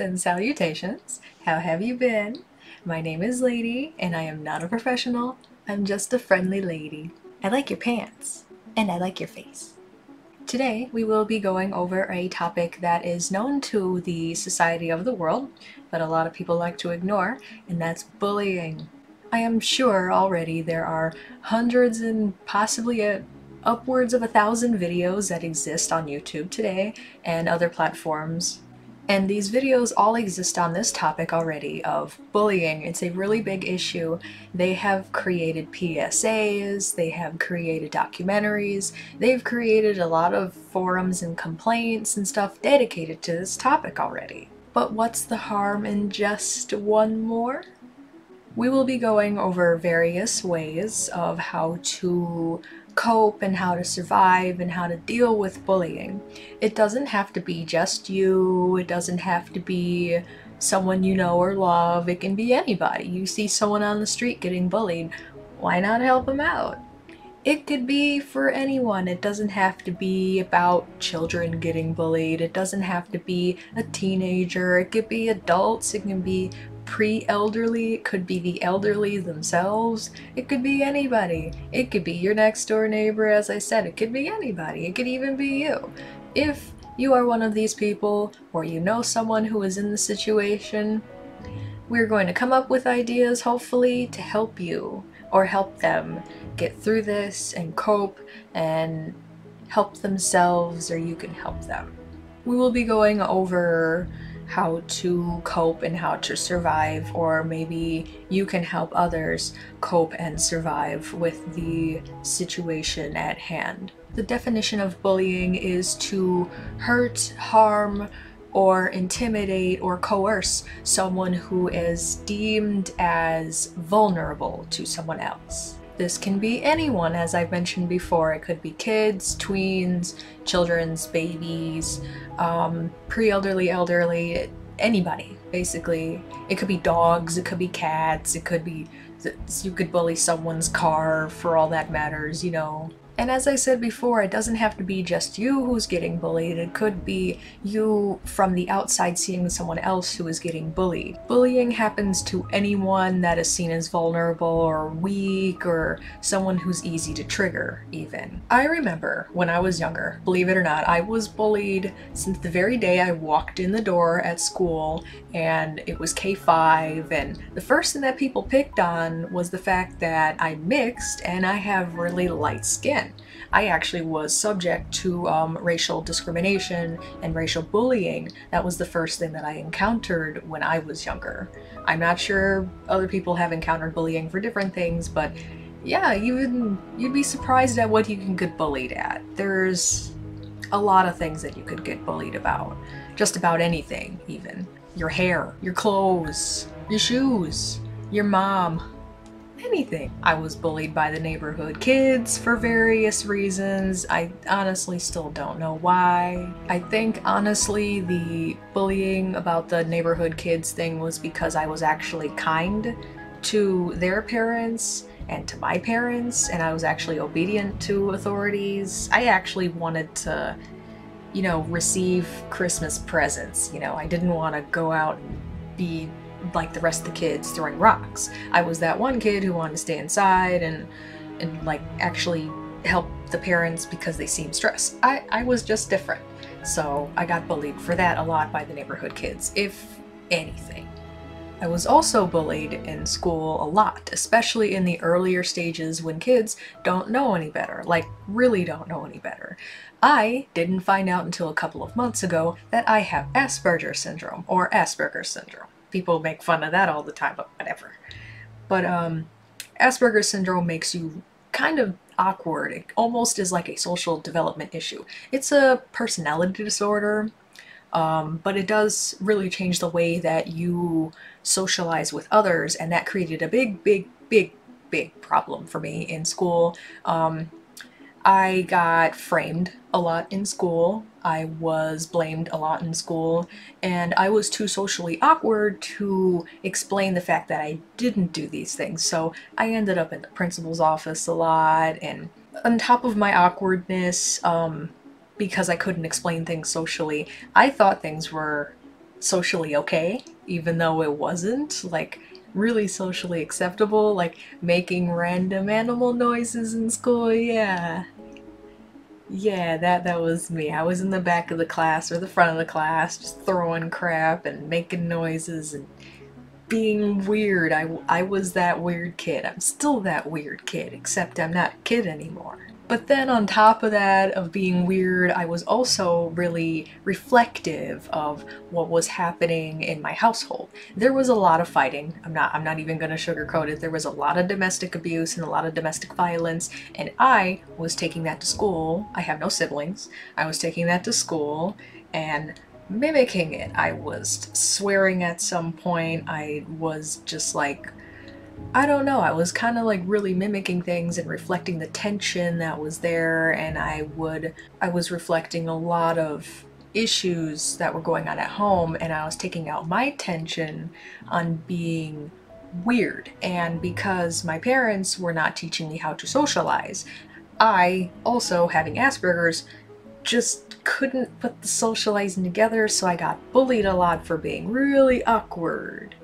and salutations. How have you been? My name is Lady, and I am not a professional. I'm just a friendly lady. I like your pants, and I like your face. Today, we will be going over a topic that is known to the society of the world, but a lot of people like to ignore, and that's bullying. I am sure already there are hundreds and possibly upwards of 1,000 videos that exist on YouTube today and other platforms. And these videos all exist on this topic already of bullying. It's a really big issue. They have created PSAs, they have created documentaries, they've created a lot of forums and complaints and stuff dedicated to this topic already. But what's the harm in just one more? We will be going over various ways of how to cope and how to survive and how to deal with bullying. It doesn't have to be just you, it doesn't have to be someone you know or love, it can be anybody. You see someone on the street getting bullied, why not help them out? It could be for anyone. It doesn't have to be about children getting bullied, it doesn't have to be a teenager, it could be adults, it can be pre-elderly, it could be the elderly themselves, it could be anybody. It could be your next door neighbor, as I said, it could be anybody, it could even be you. If you are one of these people, or you know someone who is in the situation, we're going to come up with ideas, hopefully, to help you, or help them get through this and cope and help themselves, or you can help them. We will be going over how to cope and how to survive, or maybe you can help others cope and survive with the situation at hand. The definition of bullying is to hurt, harm, or intimidate or coerce someone who is deemed as vulnerable to someone else. This can be anyone, as I've mentioned before. It could be kids, tweens, children's, babies, pre-elderly, elderly, anybody, basically. It could be dogs, it could be cats, it could be, you could bully someone's car for all that matters, you know. And as I said before, it doesn't have to be just you who's getting bullied. It could be you from the outside seeing someone else who is getting bullied. Bullying happens to anyone that is seen as vulnerable or weak or someone who's easy to trigger, even. I remember when I was younger, believe it or not, I was bullied since the very day I walked in the door at school, and it was K5, and the first thing that people picked on was the fact that I'm mixed and I have really light skin. I actually was subject to racial discrimination and racial bullying. That was the first thing that I encountered when I was younger. I'm not sure other people have encountered bullying for different things, but yeah, you'd be surprised at what you can get bullied at. There's a lot of things that you could get bullied about. Just about anything, even. Your hair, your clothes, your shoes, your mom. Anything. I was bullied by the neighborhood kids for various reasons. I honestly still don't know why. I think honestly the bullying about the neighborhood kids thing was because I was actually kind to their parents and to my parents, and I was actually obedient to authorities. I actually wanted to, you know, receive Christmas presents. You know, I didn't want to go out and be like the rest of the kids throwing rocks. I was that one kid who wanted to stay inside and like actually help the parents because they seemed stressed. I was just different. So I got bullied for that a lot by the neighborhood kids, if anything. I was also bullied in school a lot, especially in the earlier stages when kids don't know any better, like really don't know any better. I didn't find out until a couple of months ago that I have Asperger's syndrome or Asperger's syndrome. People make fun of that all the time, but whatever. But Asperger's syndrome makes you kind of awkward. It almost is like a social development issue. It's a personality disorder, but it does really change the way that you socialize with others, and that created a big problem for me in school. I got framed a lot in school, I was blamed a lot in school, and I was too socially awkward to explain the fact that I didn't do these things, so I ended up in the principal's office a lot, and on top of my awkwardness, because I couldn't explain things socially, I thought things were socially okay, even though it wasn't like really socially acceptable, like making random animal noises in school. Yeah, that was me. I was in the back of the class or the front of the class just throwing crap and making noises and being weird. I was that weird kid. I'm still that weird kid, except I'm not a kid anymore. But then on top of that, of being weird, I was also really reflective of what was happening in my household. There was a lot of fighting. I'm not even gonna sugarcoat it. There was a lot of domestic abuse and a lot of domestic violence, and I was taking that to school. I have no siblings. I was taking that to school and mimicking it. I was swearing at some point. I was just like, I don't know, I was kind of like really mimicking things and reflecting the tension that was there, and I was reflecting a lot of issues that were going on at home, and I was taking out my tension on being weird. And because my parents were not teaching me how to socialize, I, also having Asperger's, just couldn't put the socializing together, so I got bullied a lot for being really awkward.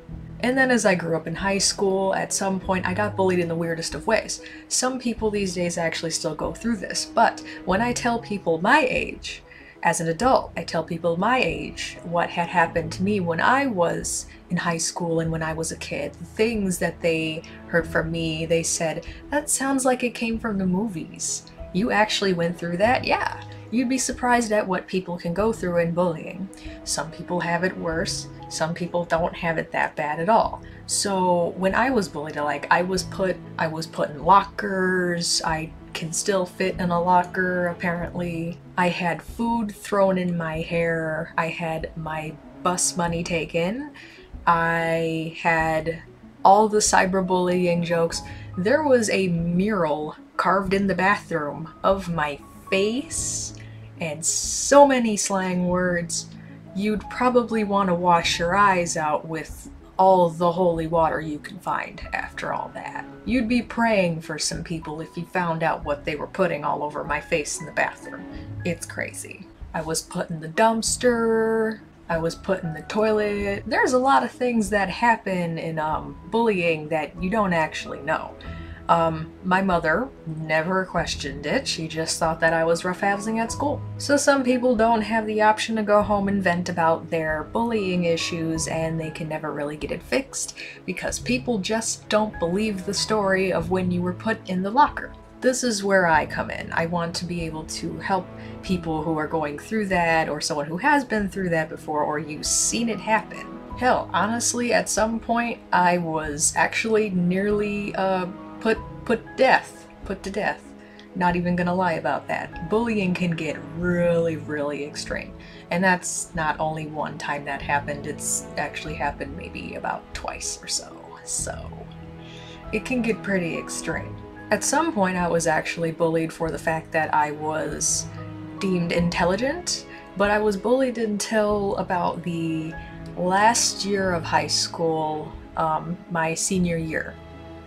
And then as I grew up in high school, at some point I got bullied in the weirdest of ways. Some people these days actually still go through this, but when I tell people my age, as an adult, I tell people my age what had happened to me when I was in high school and when I was a kid. The things that they heard from me, they said, "That sounds like it came from the movies. You actually went through that?" Yeah. You'd be surprised at what people can go through in bullying. Some people have it worse, some people don't have it that bad at all. So when I was bullied, like I was put in lockers, I can still fit in a locker apparently. I had food thrown in my hair, I had my bus money taken, I had all the cyberbullying jokes. There was a mural carved in the bathroom of my face and so many slang words. You'd probably want to wash your eyes out with all the holy water you can find after all that. You'd be praying for some people if you found out what they were putting all over my face in the bathroom. It's crazy. I was put in the dumpster. I was put in the toilet. There's a lot of things that happen in bullying that you don't actually know. My mother never questioned it. She just thought that I was roughhousing at school. So some people don't have the option to go home and vent about their bullying issues, and they can never really get it fixed because people just don't believe the story of when you were put in the locker. This is where I come in. I want to be able to help people who are going through that, or someone who has been through that before, or you've seen it happen. Hell, honestly, at some point I was actually nearly put to death. Not even gonna lie about that. Bullying can get really, really extreme. And that's not only one time that happened, it's actually happened maybe about twice or so. So it can get pretty extreme. At some point I was actually bullied for the fact that I was deemed intelligent, but I was bullied until about the last year of high school, my senior year.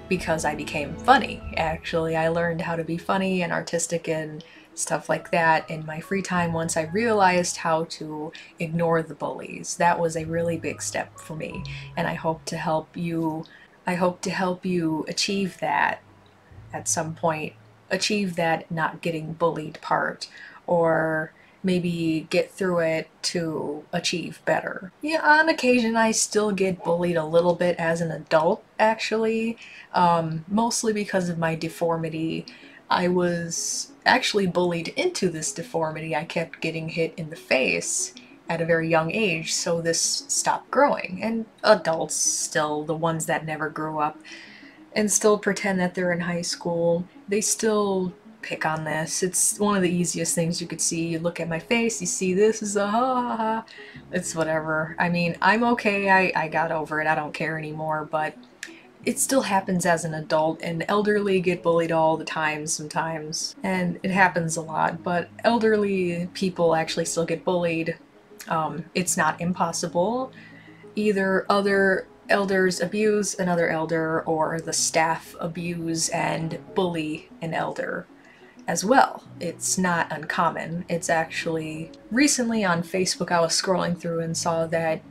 Because I became funny. Actually, I learned how to be funny and artistic and stuff like that in my free time once I realized how to ignore the bullies. That was a really big step for me, and I hope to help you achieve that at some point. Achieve that not getting bullied part, or maybe get through it to achieve better. Yeah, on occasion I still get bullied a little bit as an adult, actually, mostly because of my deformity. I was actually bullied into this deformity. I kept getting hit in the face at a very young age, so this stopped growing. And adults still, the ones that never grew up and still pretend that they're in high school, they still pick on this. It's one of the easiest things you could see. You look at my face, you see this is a ha ha ha. It's whatever. I mean, I'm okay. I got over it. I don't care anymore, but it still happens as an adult, and elderly get bullied all the time sometimes, and it happens a lot, but elderly people actually still get bullied. It's not impossible. Either other elders abuse another elder, or the staff abuse and bully an elder as well. It's not uncommon. It's actually, recently on Facebook I was scrolling through and saw that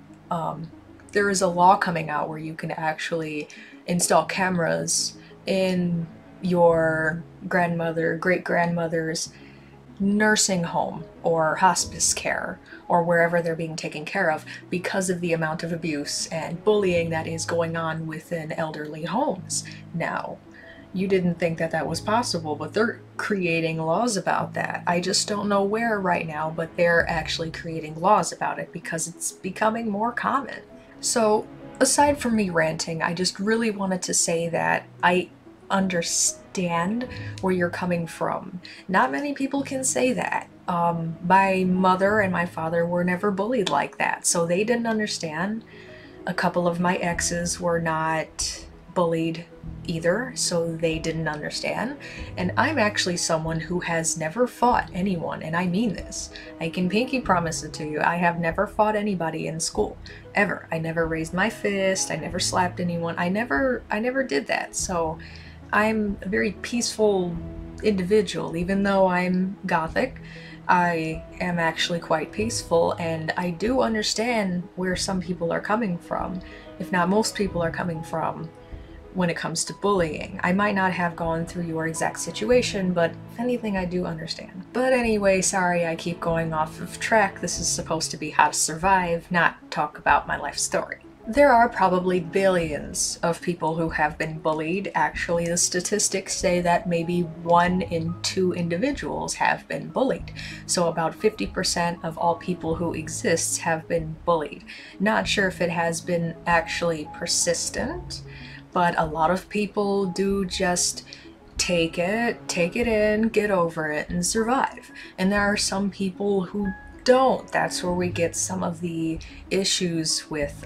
There is a law coming out where you can actually install cameras in your grandmother, great-grandmother's nursing home or hospice care or wherever they're being taken care of because of the amount of abuse and bullying that is going on within elderly homes now. You didn't think that that was possible, but they're creating laws about that. I just don't know where right now, but they're actually creating laws about it because it's becoming more common. So aside from me ranting, I just really wanted to say that I understand where you're coming from. Not many people can say that. My mother and my father were never bullied like that, so they didn't understand. A couple of my exes were not bullied either, so they didn't understand. And I'm actually someone who has never fought anyone, and I mean this. I can pinky promise it to you. I have never fought anybody in school, ever. I never raised my fist. I never slapped anyone. I never did that. So I'm a very peaceful individual. Even though I'm Gothic, I am actually quite peaceful, and I do understand where some people are coming from, if not most people are coming from, when it comes to bullying. I might not have gone through your exact situation, but if anything, I do understand. But anyway, sorry I keep going off of track. This is supposed to be how to survive, not talk about my life story. There are probably billions of people who have been bullied. Actually, the statistics say that maybe 1 in 2 individuals have been bullied. So about 50% of all people who exist have been bullied. Not sure if it has been actually persistent, but a lot of people do just take it in, get over it, and survive. And there are some people who don't. That's where we get some of the issues with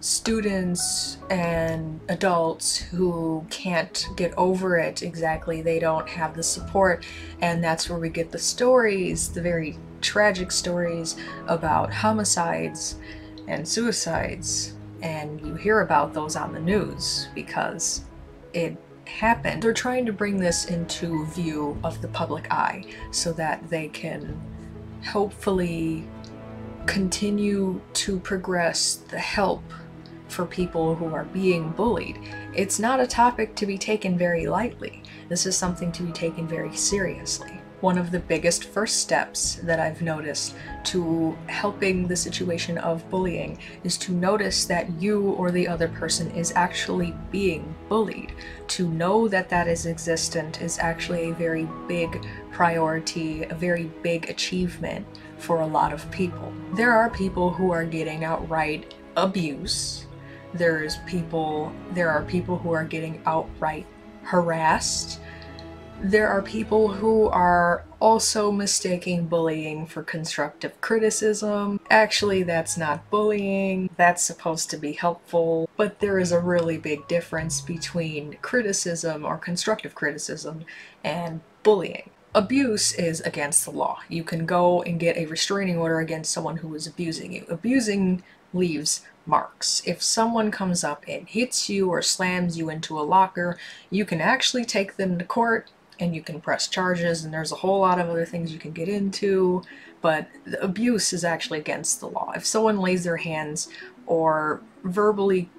students and adults who can't get over it exactly. They don't have the support, and that's where we get the stories, the very tragic stories about homicides and suicides. And you hear about those on the news because it happened. They're trying to bring this into view of the public eye so that they can hopefully continue to progress the help for people who are being bullied. It's not a topic to be taken very lightly. This is something to be taken very seriously. One of the biggest first steps that I've noticed to helping the situation of bullying is to notice that you or the other person is actually being bullied. To know that that is existent is actually a very big priority, a very big achievement for a lot of people. There are people who are getting outright abuse. There are people who are getting outright harassed. There are people who are also mistaking bullying for constructive criticism. Actually, that's not bullying. That's supposed to be helpful. But there is a really big difference between criticism or constructive criticism and bullying. Abuse is against the law. You can go and get a restraining order against someone who is abusing you. Abusing leaves marks. If someone comes up and hits you or slams you into a locker, you can actually take them to court, and you can press charges, and there's a whole lot of other things you can get into, but the abuse is actually against the law. If someone lays their hands or verbally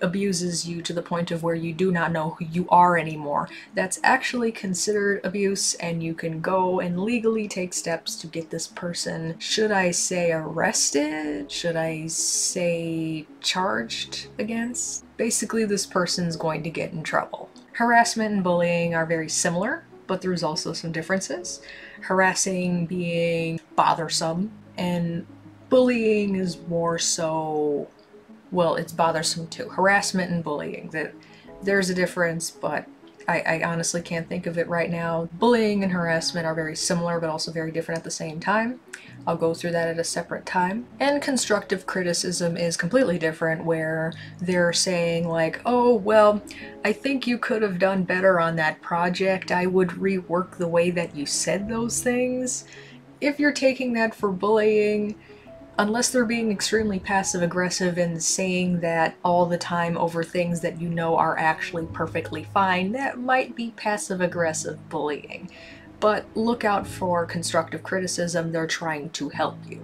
abuses you to the point of where you do not know who you are anymore, that's actually considered abuse, and you can go and legally take steps to get this person, should I say arrested? Should I say charged against? Basically, this person's going to get in trouble. Harassment and bullying are very similar, but there's also some differences. Harassing being bothersome, and bullying is more so, well, it's bothersome too. Harassment and bullying, there's a difference, but I honestly can't think of it right now. Bullying and harassment are very similar, but also very different at the same time. I'll go through that at a separate time. And constructive criticism is completely different, where they're saying like, oh, well, I think you could have done better on that project. I would rework the way that you said those things. If you're taking that for bullying, unless they're being extremely passive-aggressive and saying that all the time over things that you know are actually perfectly fine, that might be passive-aggressive bullying. But look out for constructive criticism. They're trying to help you.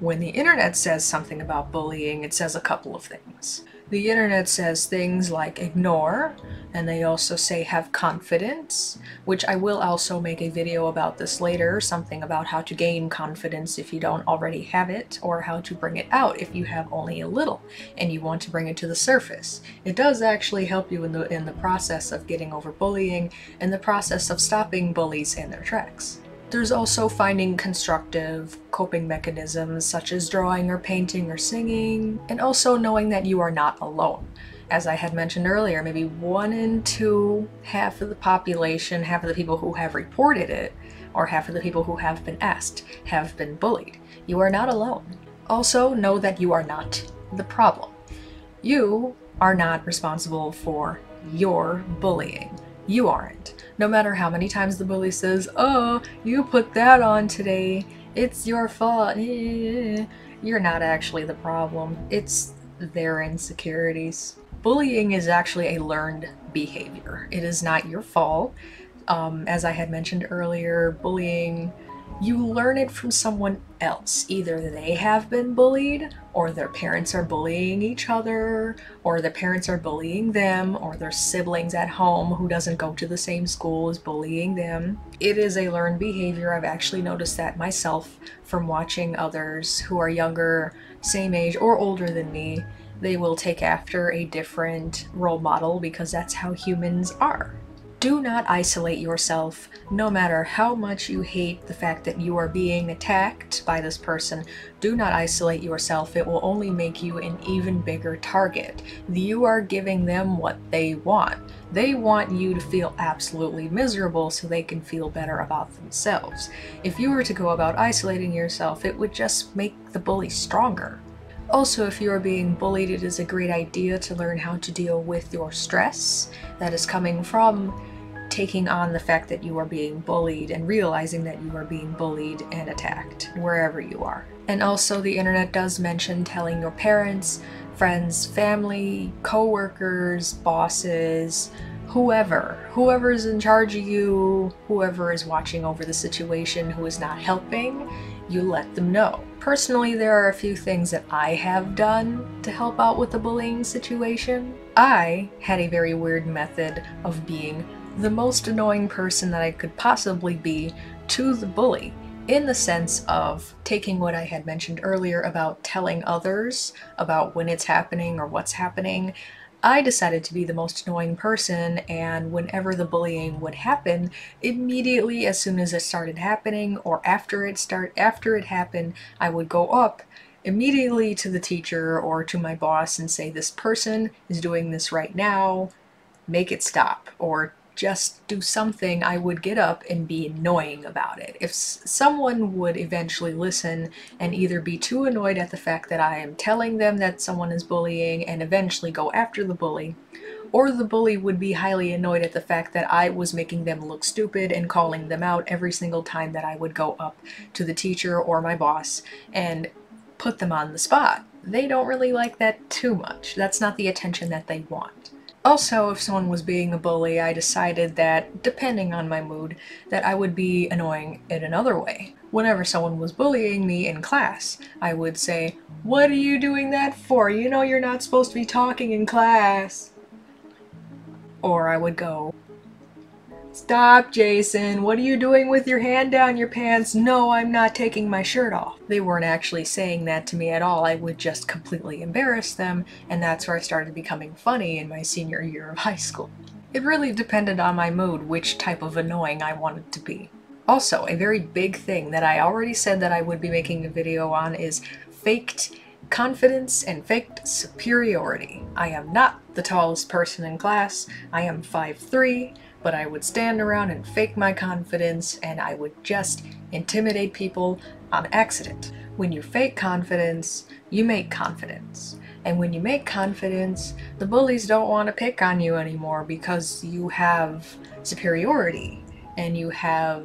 When the internet says something about bullying, it says a couple of things. The internet says things like ignore, and they also say have confidence, which I will also make a video about this later, something about how to gain confidence if you don't already have it, or how to bring it out if you have only a little and you want to bring it to the surface. It does actually help you in the process of getting over bullying and the process of stopping bullies in their tracks. There's also finding constructive coping mechanisms such as drawing or painting or singing, and also knowing that you are not alone. As I had mentioned earlier, maybe 1 in 2, half of the population, half of the people who have reported it, or half of the people who have been asked, have been bullied. You are not alone. Also, know that you are not the problem. You are not responsible for your bullying. You aren't. No matter how many times the bully says, "Oh, you put that on today, it's your fault," you're not actually the problem. It's their insecurities. Bullying is actually a learned behavior. It is not your fault. As I had mentioned earlier, bullying, you learn it from someone else. Either they have been bullied, or their parents are bullying each other, or their parents are bullying them, or their siblings at home who doesn't go to the same school is bullying them. It is a learned behavior. I've actually noticed that myself from watching others who are younger, same age, or older than me. They will take after a different role model because that's how humans are. Do not isolate yourself, no matter how much you hate the fact that you are being attacked by this person. Do not isolate yourself. It will only make you an even bigger target. You are giving them what they want. They want you to feel absolutely miserable so they can feel better about themselves. If you were to go about isolating yourself, it would just make the bully stronger. Also, if you are being bullied, it is a great idea to learn how to deal with your stress that is coming from taking on the fact that you are being bullied and realizing that you are being bullied and attacked wherever you are. And also, the internet does mention telling your parents, friends, family, co-workers, bosses, whoever is in charge of you, whoever is watching over the situation, who is not helping, you let them know. Personally, there are a few things that I have done to help out with the bullying situation. I had a very weird method of being the most annoying person that I could possibly be to the bully, in the sense of taking what I had mentioned earlier about telling others about when it's happening or what's happening. I decided to be the most annoying person, and whenever the bullying would happen, immediately as soon as it started happening, or after it happened, I would go up immediately to the teacher or to my boss and say, "This person is doing this right now, make it stop," or just do something. I would get up and be annoying about it. If someone would eventually listen and either be too annoyed at the fact that I am telling them that someone is bullying and eventually go after the bully, or the bully would be highly annoyed at the fact that I was making them look stupid and calling them out every single time that I would go up to the teacher or my boss and put them on the spot. They don't really like that too much. That's not the attention that they want. Also, if someone was being a bully, I decided that, depending on my mood, that I would be annoying in another way. Whenever someone was bullying me in class, I would say, "What are you doing that for? You know you're not supposed to be talking in class." Or I would go, "Stop, Jason, what are you doing with your hand down your pants? No, I'm not taking my shirt off." They weren't actually saying that to me at all. I would just completely embarrass them, and that's where I started becoming funny in my senior year of high school. It really depended on my mood which type of annoying I wanted to be. Also, a very big thing that I already said that I would be making a video on is faked confidence and faked superiority. I am not the tallest person in class. I am 5'3", but I would stand around and fake my confidence, and I would just intimidate people on accident. When you fake confidence, you make confidence. And when you make confidence, the bullies don't want to pick on you anymore because you have superiority and you have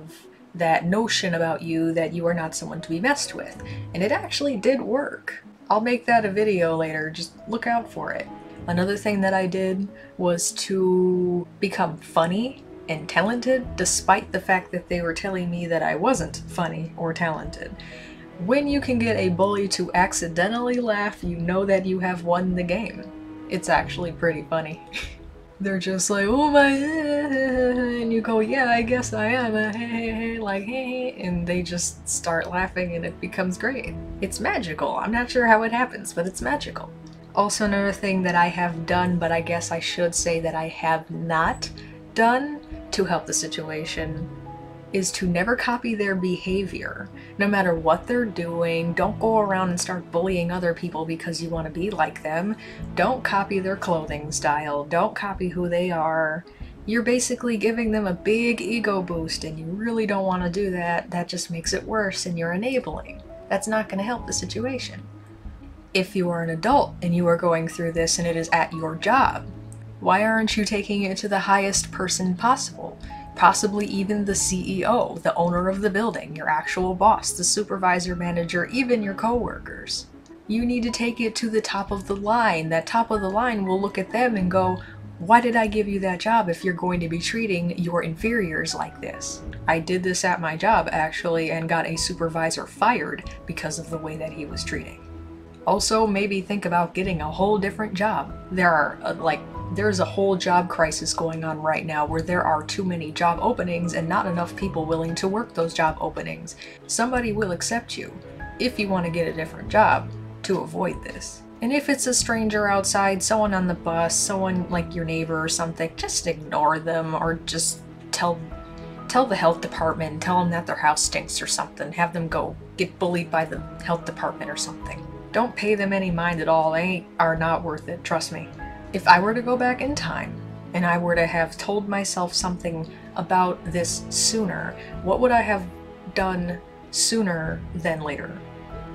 that notion about you that you are not someone to be messed with. And it actually did work. I'll make that a video later, just look out for it. Another thing that I did was to become funny and talented, despite the fact that they were telling me that I wasn't funny or talented. When you can get a bully to accidentally laugh, you know that you have won the game. It's actually pretty funny. They're just like, oh my, and you go, yeah, I guess I am, like, hey, and they just start laughing and it becomes great. It's magical. I'm not sure how it happens, but it's magical. Also, another thing that I have done, but I guess I should say that I have not done to help the situation, is to never copy their behavior. No matter what they're doing, don't go around and start bullying other people because you want to be like them. Don't copy their clothing style. Don't copy who they are. You're basically giving them a big ego boost and you really don't want to do that. That just makes it worse and you're enabling. That's not going to help the situation. If you are an adult and you are going through this and it is at your job, why aren't you taking it to the highest person possible? Possibly even the CEO, the owner of the building, your actual boss, the supervisor, manager, even your coworkers. You need to take it to the top of the line. That top of the line will look at them and go, why did I give you that job if you're going to be treating your inferiors like this? I did this at my job, actually, and got a supervisor fired because of the way that he was treating. Also, maybe think about getting a whole different job. There's a whole job crisis going on right now where there are too many job openings and not enough people willing to work those job openings. Somebody will accept you if you want to get a different job to avoid this. And if it's a stranger outside, someone on the bus, someone like your neighbor or something, just ignore them or just tell the health department, tell them that their house stinks or something. Have them go get bullied by the health department or something. Don't pay them any mind at all. They are not worth it, trust me. If I were to go back in time and I were to have told myself something about this sooner, what would I have done sooner than later?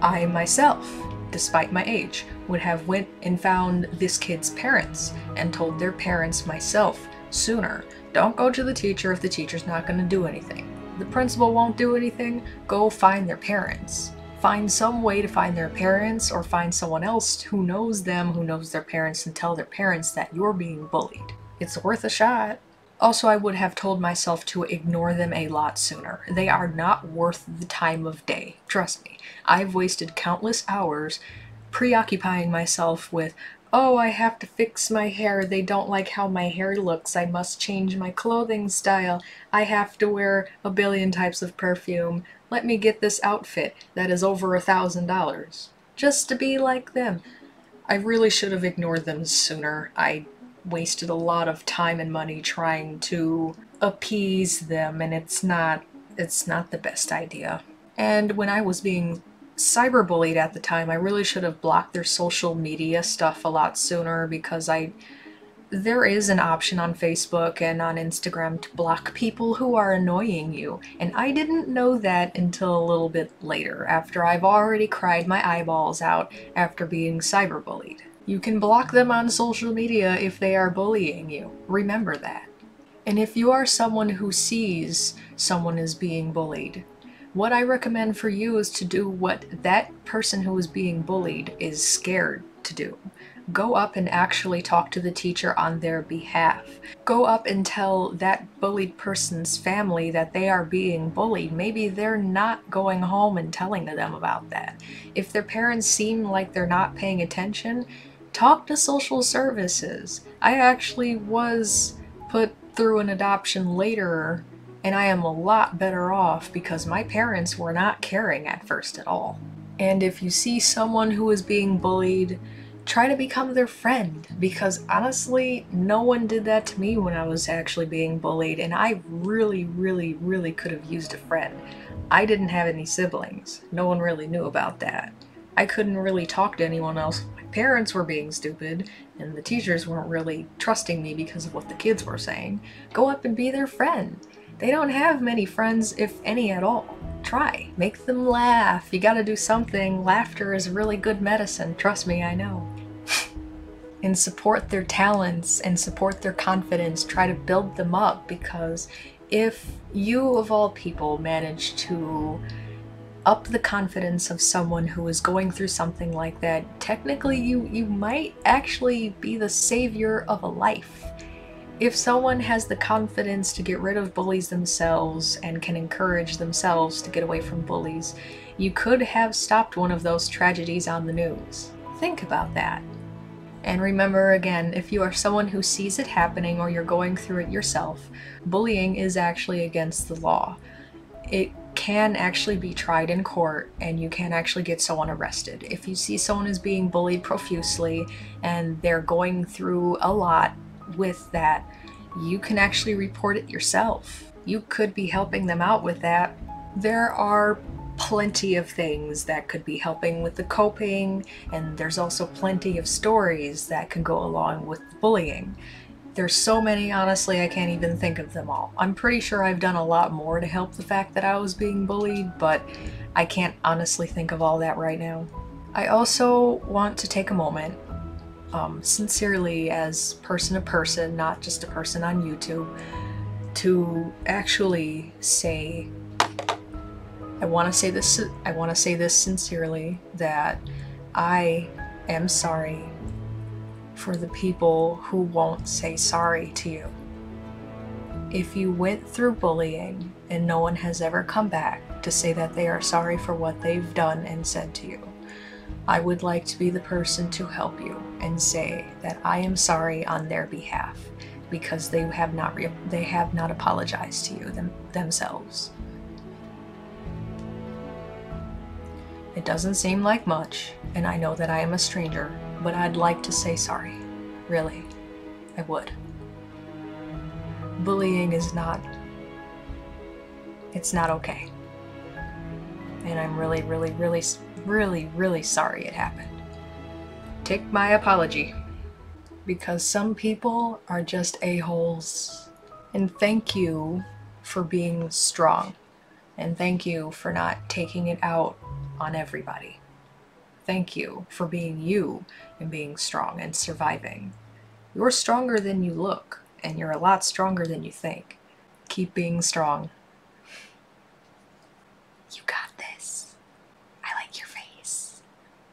I myself, despite my age, would have went and found this kid's parents and told their parents myself sooner. Don't go to the teacher if the teacher's not going to do anything. The principal won't do anything, go find their parents. Find some way to find their parents or find someone else who knows them, who knows their parents, and tell their parents that you're being bullied. It's worth a shot. Also, I would have told myself to ignore them a lot sooner. They are not worth the time of day. Trust me. I've wasted countless hours preoccupying myself with, oh, I have to fix my hair. They don't like how my hair looks. I must change my clothing style. I have to wear a billion types of perfume. Let me get this outfit that is over $1,000 just to be like them. I really should have ignored them sooner. I wasted a lot of time and money trying to appease them, and it's not the best idea. And when I was being cyberbullied at the time, I really should have blocked their social media stuff a lot sooner, because there is an option on Facebook and on Instagram to block people who are annoying you, and I didn't know that until a little bit later, after I've already cried my eyeballs out after being cyberbullied. You can block them on social media if they are bullying you. Remember that. And if you are someone who sees someone is being bullied, what I recommend for you is to do what that person who is being bullied is scared to do. Go up and actually talk to the teacher on their behalf. Go up and tell that bullied person's family that they are being bullied. Maybe they're not going home and telling them about that. If their parents seem like they're not paying attention, talk to social services. I actually was put through an adoption later, and I am a lot better off because my parents were not caring at first at all. And if you see someone who is being bullied, try to become their friend, because honestly, no one did that to me when I was actually being bullied, and I really, really, really could have used a friend. I didn't have any siblings. No one really knew about that. I couldn't really talk to anyone else. My parents were being stupid, and the teachers weren't really trusting me because of what the kids were saying. Go up and be their friend. They don't have many friends, if any at all. Try. Make them laugh. You gotta do something. Laughter is really good medicine. Trust me, I know. And support their talents and support their confidence. Try to build them up, because if you, of all people, manage to up the confidence of someone who is going through something like that, technically you might actually be the savior of a life. If someone has the confidence to get rid of bullies themselves and can encourage themselves to get away from bullies, you could have stopped one of those tragedies on the news. Think about that. And remember again, if you are someone who sees it happening or you're going through it yourself, bullying is actually against the law. It can actually be tried in court and you can actually get someone arrested. If you see someone is being bullied profusely and they're going through a lot with that, you can actually report it yourself. You could be helping them out with that. There are plenty of things that could be helping with the coping, and there's also plenty of stories that can go along with bullying. There's so many, honestly, I can't even think of them all. I'm pretty sure I've done a lot more to help the fact that I was being bullied, but I can't honestly think of all that right now. I also want to take a moment, sincerely, as person to person, not just a person on YouTube, to actually say, I want to say this sincerely, that I am sorry for the people who won't say sorry to you. If you went through bullying and no one has ever come back to say that they are sorry for what they've done and said to you, I would like to be the person to help you and say that I am sorry on their behalf, because they have not apologized to you themselves. It doesn't seem like much, and I know that I am a stranger, but I'd like to say sorry. Really, I would. Bullying is not, it's not okay. And I'm really, really, really, really, really sorry it happened. Take my apology, because some people are just a-holes. And thank you for being strong. And thank you for not taking it out on everybody. Thank you for being you and being strong and surviving. You're stronger than you look, and you're a lot stronger than you think. Keep being strong. You got this. I like your face.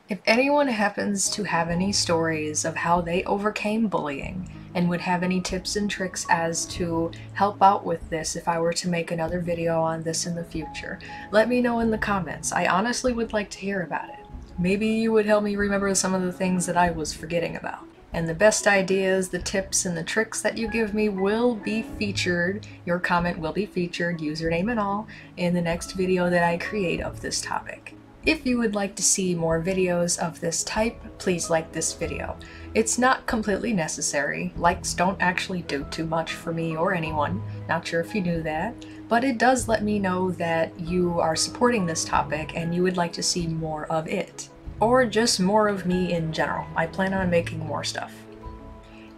If anyone happens to have any stories of how they overcame bullying and would have any tips and tricks as to help out with this if I were to make another video on this in the future, let me know in the comments. I honestly would like to hear about it. Maybe you would help me remember some of the things that I was forgetting about. And the best ideas, the tips, and the tricks that you give me will be featured, your comment will be featured, username and all, in the next video that I create of this topic. If you would like to see more videos of this type, please like this video. It's not completely necessary. Likes don't actually do too much for me or anyone. Not sure if you knew that, but it does let me know that you are supporting this topic and you would like to see more of it. Or just more of me in general. I plan on making more stuff.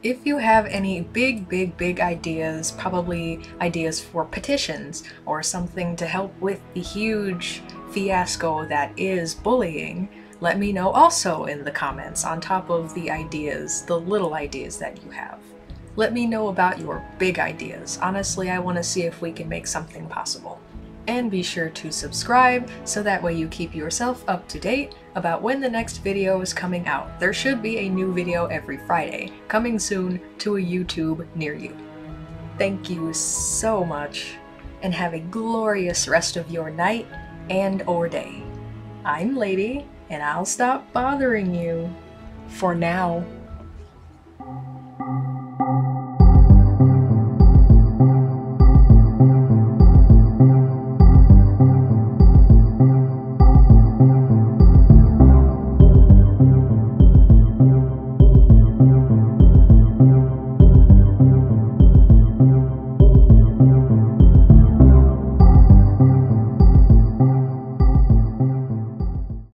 If you have any big ideas, probably ideas for petitions or something to help with the huge fiasco that is bullying, let me know also in the comments, on top of the ideas, the little ideas that you have. Let me know about your big ideas. Honestly, I want to see if we can make something possible. And be sure to subscribe so that way you keep yourself up to date about when the next video is coming out. There should be a new video every Friday, coming soon to a YouTube near you. Thank you so much, and have a glorious rest of your night and or day. I'm Lady, and I'll stop bothering you for now.